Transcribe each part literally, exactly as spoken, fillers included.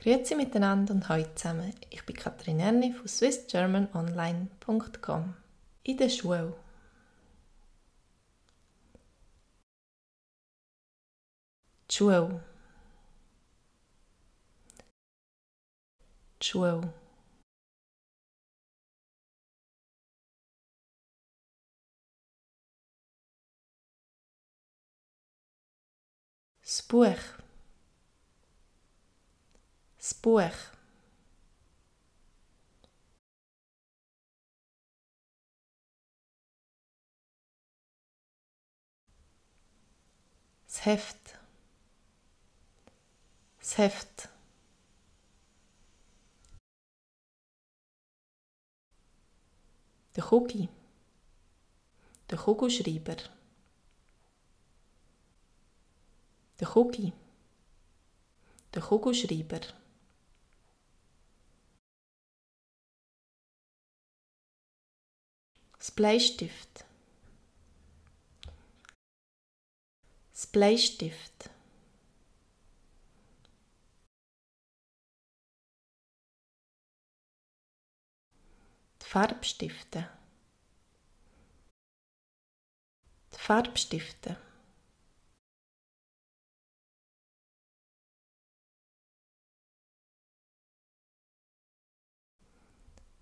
Grüezi miteinander und hallo zusammen. Ich bin Kathrin Erni von Swiss German Online punkt com. In der Schule. Die Schule. Die Schule. Das Buch. Das Buch. Das Heft. Das Heft. Der Kugelschreiber. Der Kugelschreiber. Der Kugelschreiber. Der Kugelschreiber. Das Bleistift. Das Bleistift. Die Farbstifte. Die Farbstifte.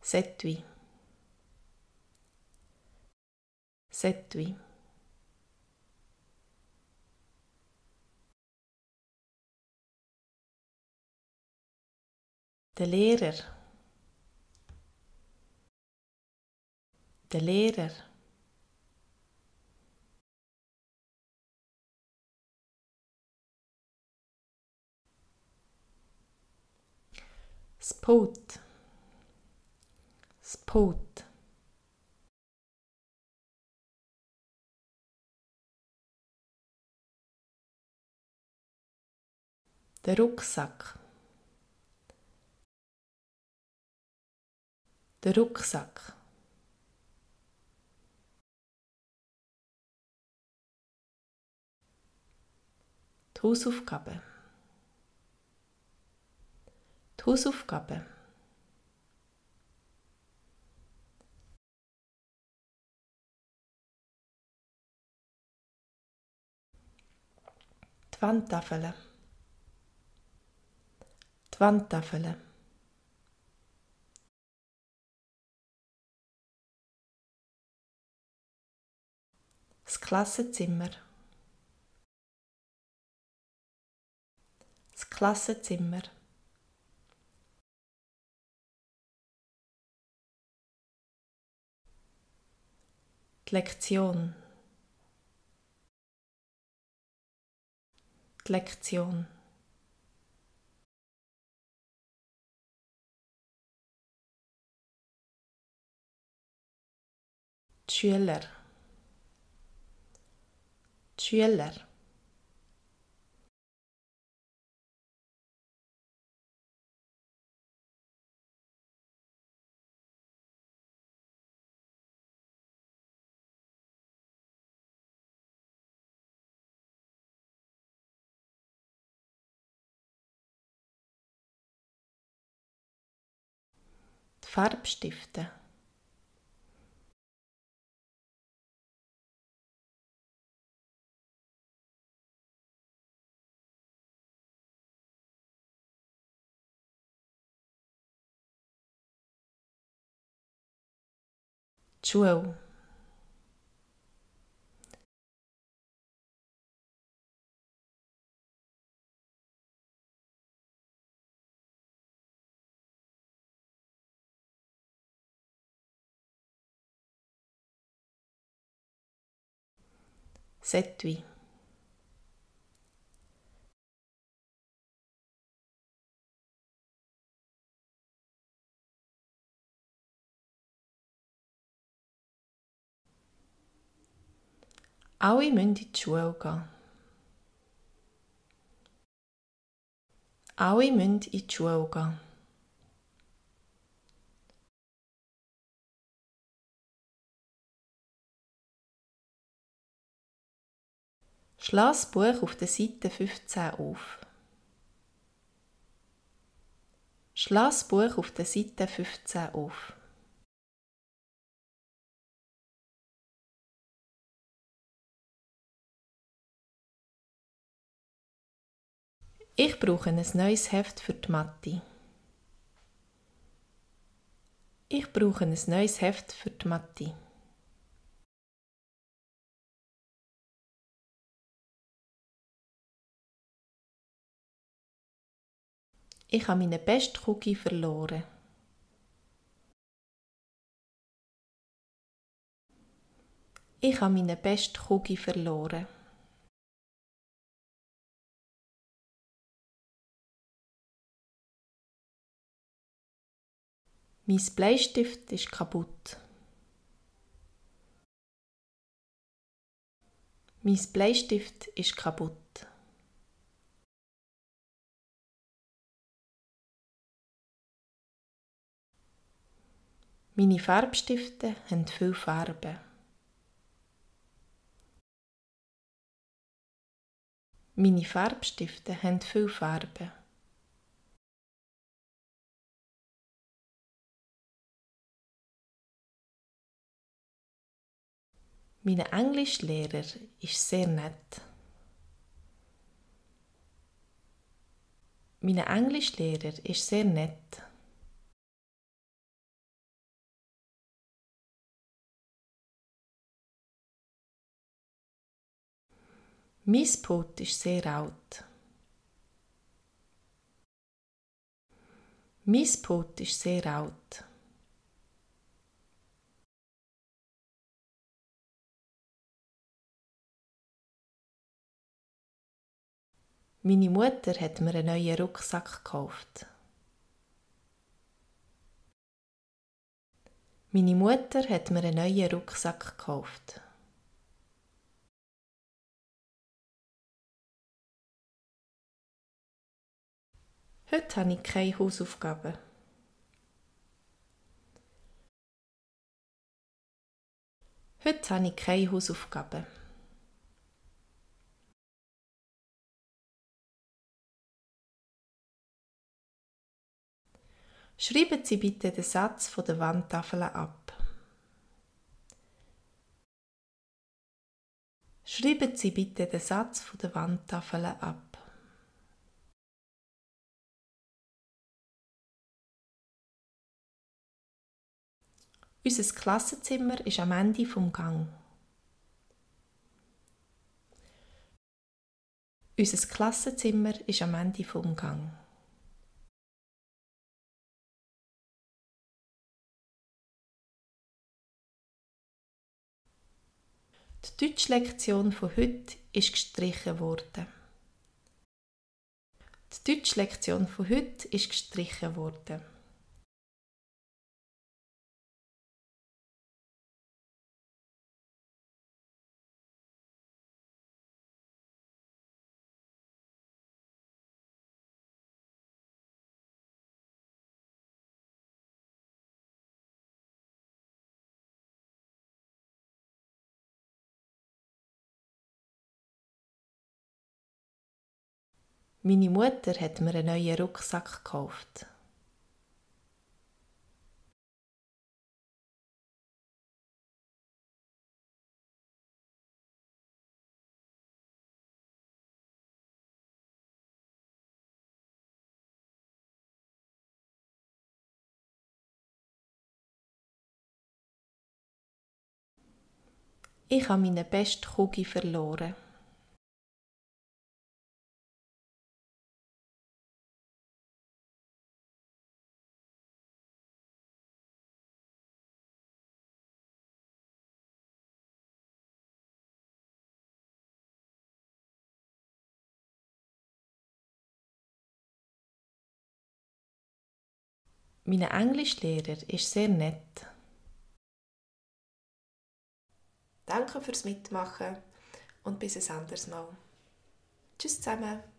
Das Etui. Setui. Der Lehrer. Der Lehrer. Spot. Spot. Der Rucksack. Der Rucksack. Die Hausaufgabe. Die Hausaufgabe. Die Wandtafel. Die Wandtafel. Das Klassenzimmer. Das Klassenzimmer. Die Lektion. Die Lektion. Die Schüler. Die Schüler. Die Farbstifte. Die Schule. Das Etui. Alle müssen in die Schule gehen. Alle müssen in die Schule gehen. Schlag das Buch auf der Seite fünfzehn auf. Schlag das Buch auf der Seite fünfzehn auf. Ich brauche ein neues Heft für die Mathe. Ich brauche ein neues Heft für die Mathe. Ich habe meine beste Kugel verloren. Ich habe meine beste Kugel verloren. Mein Bleistift ist kaputt. Mein Bleistift ist kaputt. Meine Farbstifte haben viele Farben. Meine Farbstifte haben viele Farben. Mein Englischlehrer ist sehr nett. Mein Englischlehrer ist sehr nett. Mein Boot ist sehr alt. Mein Boot ist sehr alt. Meine Mutter hat mir einen neuen Rucksack gekauft. Meine Mutter hat mir einen neuen Rucksack gekauft. Heute habe ich keine Hausaufgaben. Heute habe ich keine Hausaufgaben. Schreiben Sie bitte den Satz von der Wandtafel ab. Schreiben Sie bitte den Satz von der Wandtafel ab. Unser Klassenzimmer ist am Ende vom Gang. Unser Klassenzimmer ist am Ende vom Gang. Die Deutschlektion von heute ist gestrichen worden. Die Deutschlektion von heute ist gestrichen worden. Meine Mutter hat mir einen neuen Rucksack gekauft. Ich habe meine beste Kugel verloren. Mein Englischlehrer ist sehr nett. Danke fürs Mitmachen und bis ein anderes Mal. Tschüss zusammen!